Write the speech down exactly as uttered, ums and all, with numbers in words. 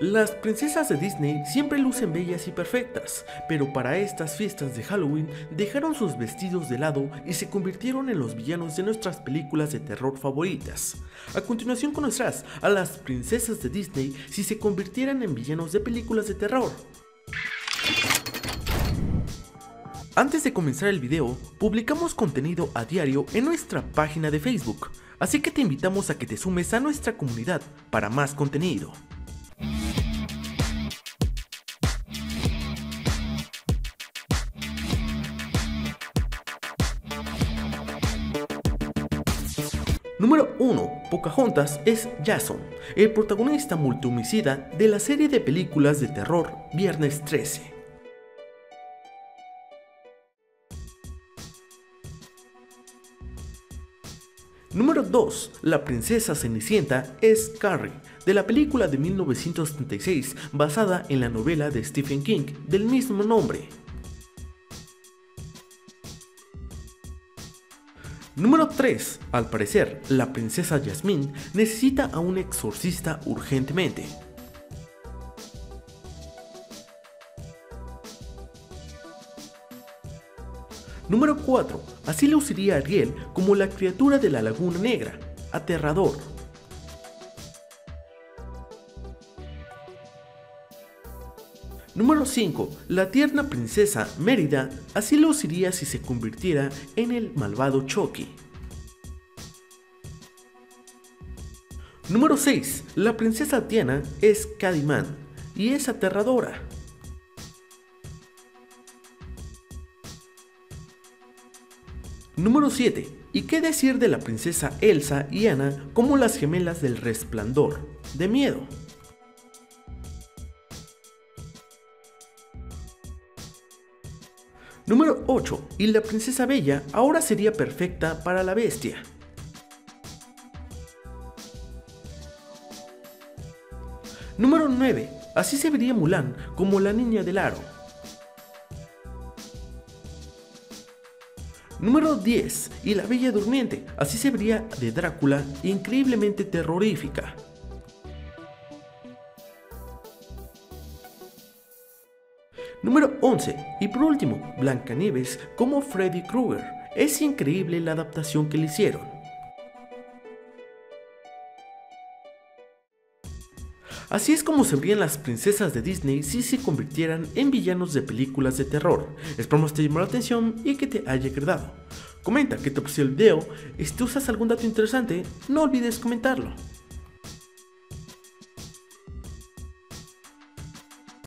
Las princesas de Disney siempre lucen bellas y perfectas, pero para estas fiestas de Halloween dejaron sus vestidos de lado y se convirtieron en los villanos de nuestras películas de terror favoritas. A continuación conocerás a las princesas de Disney si se convirtieran en villanos de películas de terror. Antes de comenzar el video, publicamos contenido a diario en nuestra página de Facebook, así que te invitamos a que te sumes a nuestra comunidad para más contenido. Número uno. Pocahontas es Jason, el protagonista multihomicida de la serie de películas de terror Viernes trece. Número dos. La princesa Cenicienta es Carrie, de la película de mil novecientos setenta y seis basada en la novela de Stephen King del mismo nombre. Número tres. Al parecer, la princesa Jasmine necesita a un exorcista urgentemente. Número cuatro. Así luciría Ariel como la criatura de la Laguna Negra. Aterrador. Número cinco. La tierna princesa Mérida así luciría si se convirtiera en el malvado Chucky. Número seis. La princesa Diana es Cadimán y es aterradora. Número siete. ¿Y qué decir de la princesa Elsa y Anna como las gemelas del Resplandor? De miedo. Número ocho. Y la princesa Bella ahora sería perfecta para la bestia. Número nueve. Así se vería Mulan como la niña del aro. Número diez. Y la Bella Durmiente, así se vería de Drácula, increíblemente terrorífica. Número once. Y por último, Blancanieves como Freddy Krueger. Es increíble la adaptación que le hicieron. Así es como se verían las princesas de Disney si se convirtieran en villanos de películas de terror. Esperamos te llamó la atención y que te haya agradado. Comenta qué te pareció el video y si te usas algún dato interesante, no olvides comentarlo.